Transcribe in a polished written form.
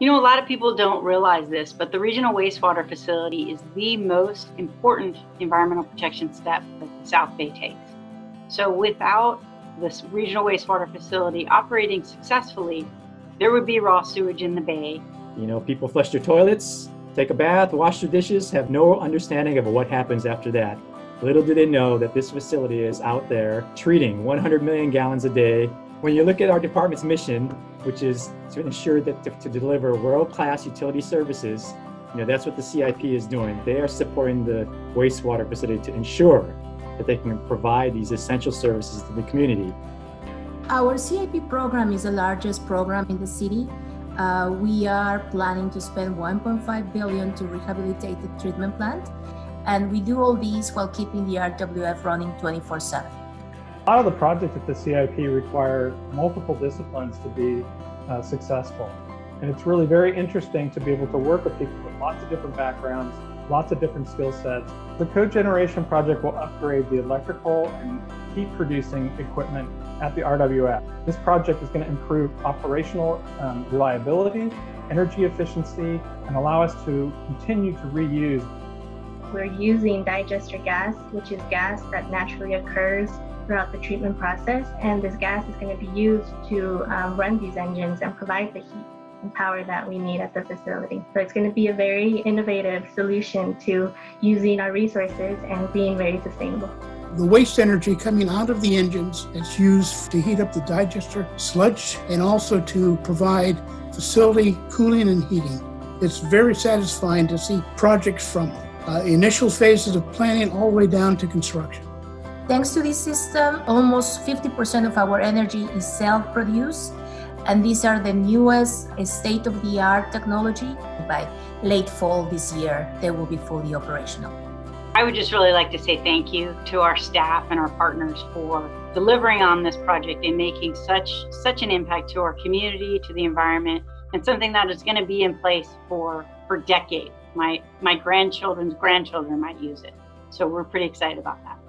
You know, a lot of people don't realize this, but the Regional Wastewater Facility is the most important environmental protection step that the South Bay takes. So without this Regional Wastewater Facility operating successfully, there would be raw sewage in the bay. You know, people flush their toilets, take a bath, wash their dishes, have no understanding of what happens after that. Little do they know that this facility is out there treating 100 million gallons a day. When you look at our department's mission, which is to ensure that to deliver world-class utility services, you know, that's what the CIP is doing. They are supporting the wastewater facility to ensure that they can provide these essential services to the community. Our CIP program is the largest program in the city. We are planning to spend $1.5 billion to rehabilitate the treatment plant. And we do all these while keeping the RWF running 24/7. A lot of the projects at the CIP require multiple disciplines to be successful. And it's really very interesting to be able to work with people with lots of different backgrounds, lots of different skill sets. The cogeneration project will upgrade the electrical and heat producing equipment at the RWF. This project is going to improve operational reliability, energy efficiency, and allow us to continue to reuse. We're using digester gas, which is gas that naturally occurs throughout the treatment process, and this gas is going to be used to run these engines and provide the heat and power that we need at the facility. So it's going to be a very innovative solution to using our resources and being very sustainable. The waste energy coming out of the engines is used to heat up the digester sludge and also to provide facility cooling and heating. It's very satisfying to see projects from initial phases of planning all the way down to construction. Thanks to this system, almost 50% of our energy is self-produced, and these are the newest state-of-the-art technology. By late fall this year, they will be fully operational. I would just really like to say thank you to our staff and our partners for delivering on this project and making such an impact to our community, to the environment, and something that is going to be in place for decades. My grandchildren's grandchildren might use it. So we're pretty excited about that.